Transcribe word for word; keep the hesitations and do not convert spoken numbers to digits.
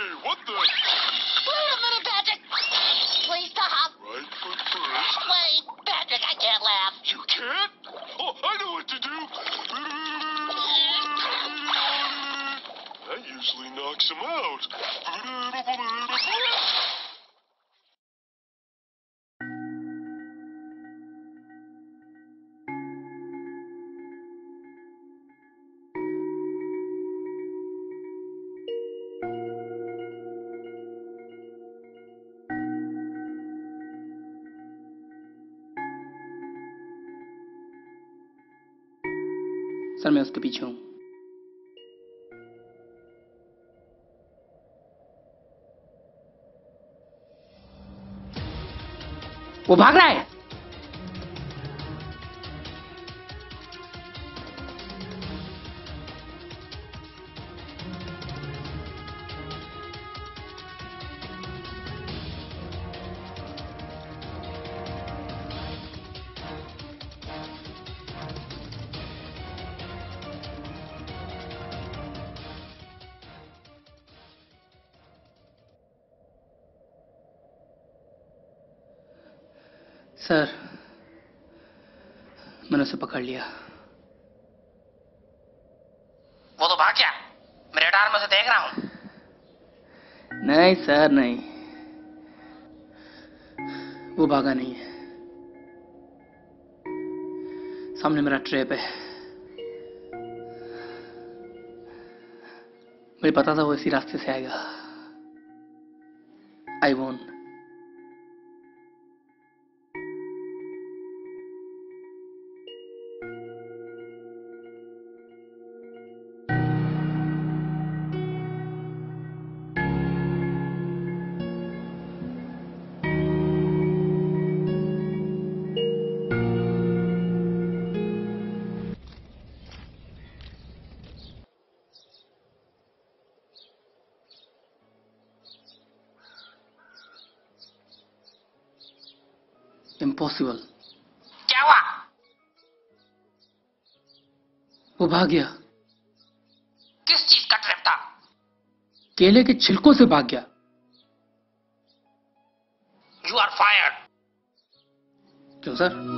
Hey, what the? Wait a minute, Patrick. Please stop. Right foot first. Wait, Patrick, I can't laugh. You can't? Oh, I know what to do. That usually knocks him out. Sir मैं उसके पीछे हूँ. वो भाग रहा है. Sir मैंने उसे पकड़ लिया. वो तो भाग गया. मैं रडार में से देख रहा हूं. नहीं सर नहीं, वो भागा नहीं है. सामने मेरा ट्रैप है. मुझे पता था वो इसी रास्ते से आएगा. आई वोन. Impossible. क्या हुआ? वो भाग गया. किस चीज का ट्रैप था? केले के छिलकों से भाग गया. You are fired. क्यों सर?